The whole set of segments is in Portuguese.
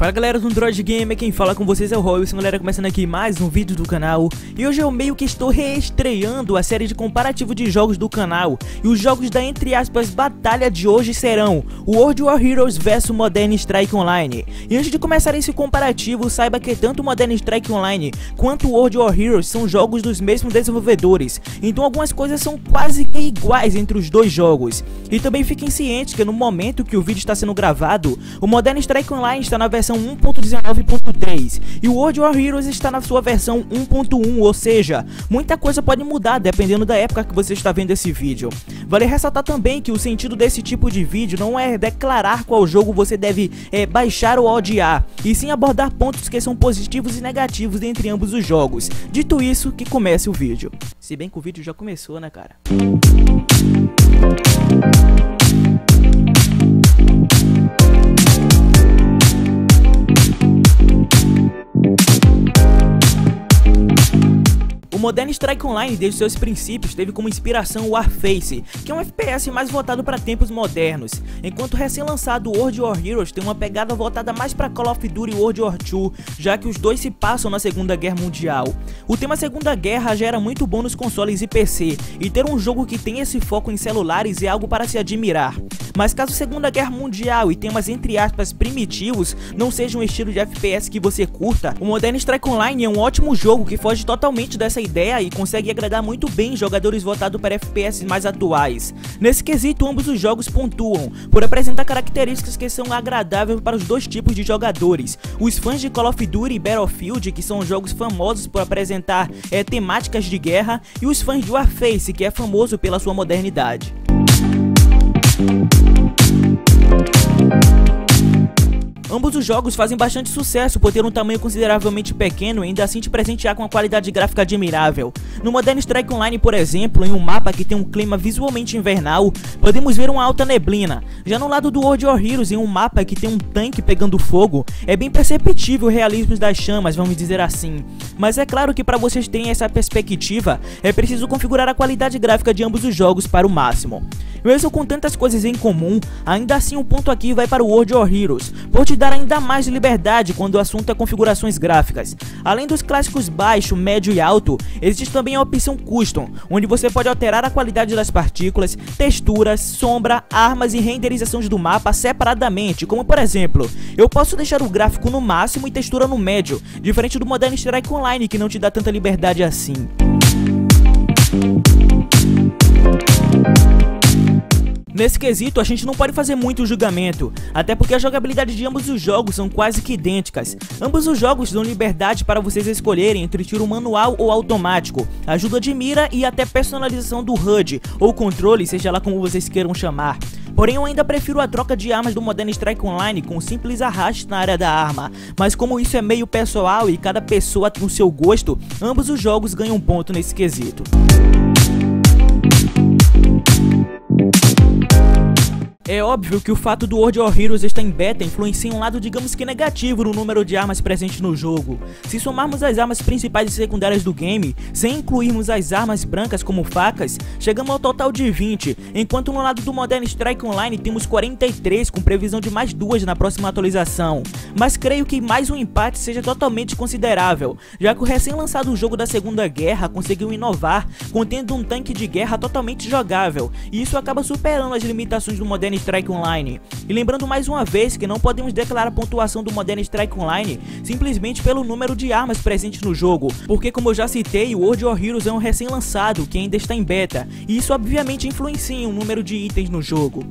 Fala galera do Droid Game, quem fala com vocês é o Roy Wilson, galera, começando aqui mais um vídeo do canal. E hoje eu meio que estou reestreando a série de comparativo de jogos do canal. E os jogos da, entre aspas, batalha de hoje serão World War Heroes vs Modern Strike Online. E antes de começar esse comparativo, saiba que tanto Modern Strike Online quanto World War Heroes são jogos dos mesmos desenvolvedores. Então algumas coisas são quase que iguais entre os dois jogos. E também fiquem cientes que no momento que o vídeo está sendo gravado, o Modern Strike Online está na versão 1.19.3 e o World War Heroes está na sua versão 1.1, ou seja, muita coisa pode mudar dependendo da época que você está vendo esse vídeo. Vale ressaltar também que o sentido desse tipo de vídeo não é declarar qual jogo você deve baixar ou odiar, e sim abordar pontos que são positivos e negativos entre ambos os jogos. Dito isso, que comece o vídeo. Se bem que o vídeo já começou, né, cara? Modern Strike Online, desde seus princípios, teve como inspiração o Warface, que é um FPS mais voltado para tempos modernos, enquanto o recém-lançado World War Heroes tem uma pegada voltada mais para Call of Duty e World War II, já que os dois se passam na Segunda Guerra Mundial. O tema Segunda Guerra já era muito bom nos consoles e PC, e ter um jogo que tem esse foco em celulares é algo para se admirar. Mas caso Segunda Guerra Mundial e temas, entre aspas, primitivos não seja um estilo de FPS que você curta, o Modern Strike Online é um ótimo jogo que foge totalmente dessa ideia e consegue agradar muito bem jogadores votados para FPS mais atuais. Nesse quesito, ambos os jogos pontuam por apresentar características que são agradáveis para os dois tipos de jogadores: os fãs de Call of Duty e Battlefield, que são jogos famosos por apresentar temáticas de guerra, e os fãs de Warface, que é famoso pela sua modernidade. Ambos os jogos fazem bastante sucesso por ter um tamanho consideravelmente pequeno e ainda assim te presentear com uma qualidade gráfica admirável. No Modern Strike Online, por exemplo, em um mapa que tem um clima visualmente invernal, podemos ver uma alta neblina. Já no lado do World War Heroes, em um mapa que tem um tanque pegando fogo, é bem perceptível o realismo das chamas, vamos dizer assim. Mas é claro que para vocês terem essa perspectiva, é preciso configurar a qualidade gráfica de ambos os jogos para o máximo. Mesmo com tantas coisas em comum, ainda assim um ponto aqui vai para o World War Heroes, por te dar ainda mais liberdade quando o assunto é configurações gráficas. Além dos clássicos baixo, médio e alto, existe também a opção Custom, onde você pode alterar a qualidade das partículas, texturas, sombra, armas e renderizações do mapa separadamente, como por exemplo, eu posso deixar o gráfico no máximo e textura no médio, diferente do Modern Strike Online, que não te dá tanta liberdade assim. Nesse quesito, a gente não pode fazer muito julgamento, até porque a jogabilidade de ambos os jogos são quase que idênticas. Ambos os jogos dão liberdade para vocês escolherem entre tiro manual ou automático, ajuda de mira e até personalização do HUD, ou controle, seja lá como vocês queiram chamar. Porém, eu ainda prefiro a troca de armas do Modern Strike Online com um simples arraste na área da arma, mas como isso é meio pessoal e cada pessoa tem o seu gosto, ambos os jogos ganham um ponto nesse quesito. É óbvio que o fato do World War Heroes estar em beta influencia um lado, digamos que negativo, no número de armas presentes no jogo. Se somarmos as armas principais e secundárias do game, sem incluirmos as armas brancas como facas, chegamos ao total de 20, enquanto no lado do Modern Strike Online temos 43, com previsão de mais duas na próxima atualização. Mas creio que mais um empate seja totalmente considerável, já que o recém-lançado jogo da Segunda Guerra conseguiu inovar, contendo um tanque de guerra totalmente jogável, e isso acaba superando as limitações do Modern Strike Online. E lembrando mais uma vez que não podemos declarar a pontuação do Modern Strike Online simplesmente pelo número de armas presentes no jogo, porque como eu já citei, o World War Heroes é um recém-lançado que ainda está em beta, e isso obviamente influencia o número de itens no jogo.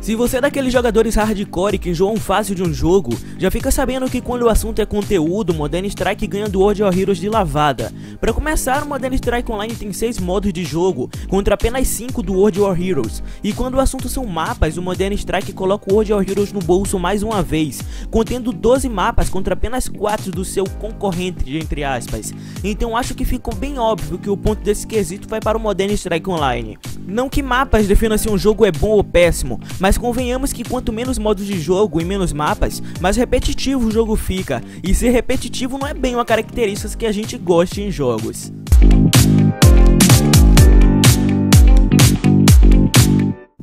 Se você é daqueles jogadores hardcore que enjoam fácil de um jogo, já fica sabendo que quando o assunto é conteúdo, Modern Strike ganha do World War Heroes de lavada. Para começar, o Modern Strike Online tem 6 modos de jogo, contra apenas 5 do World War Heroes. E quando o assunto são mapas, o Modern Strike coloca o World War Heroes no bolso mais uma vez, contendo 12 mapas contra apenas 4 do seu concorrente, entre aspas. Então acho que ficou bem óbvio que o ponto desse quesito vai para o Modern Strike Online. Não que mapas definam se um jogo é bom ou péssimo, mas convenhamos que quanto menos modos de jogo e menos mapas, mais repetitivo o jogo fica, e ser repetitivo não é bem uma característica que a gente goste em jogos.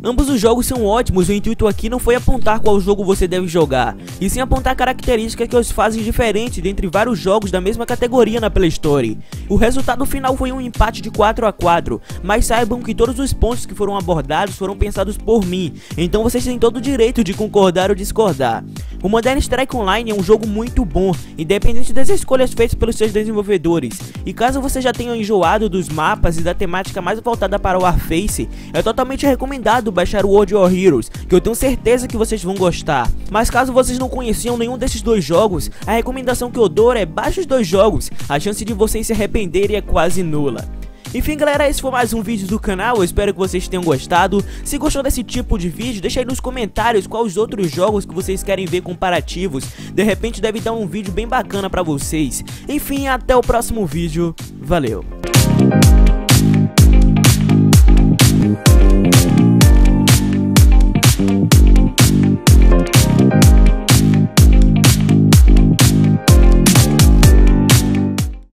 Ambos os jogos são ótimos, o intuito aqui não foi apontar qual jogo você deve jogar, e sim apontar características que os fazem diferentes dentre vários jogos da mesma categoria na Play Store. O resultado final foi um empate de 4 a 4, mas saibam que todos os pontos que foram abordados foram pensados por mim, então vocês têm todo o direito de concordar ou discordar. O Modern Strike Online é um jogo muito bom, independente das escolhas feitas pelos seus desenvolvedores, e caso você já tenha enjoado dos mapas e da temática mais voltada para o Warface, é totalmente recomendado baixar o World War Heroes, que eu tenho certeza que vocês vão gostar. Mas caso vocês não conheciam nenhum desses dois jogos, a recomendação que eu dou é baixe os dois jogos, a chance de vocês se arrependerem é quase nula. Enfim galera, esse foi mais um vídeo do canal, eu espero que vocês tenham gostado. Se gostou desse tipo de vídeo, deixa aí nos comentários quais outros jogos que vocês querem ver comparativos. De repente deve dar um vídeo bem bacana pra vocês. Enfim, até o próximo vídeo, valeu!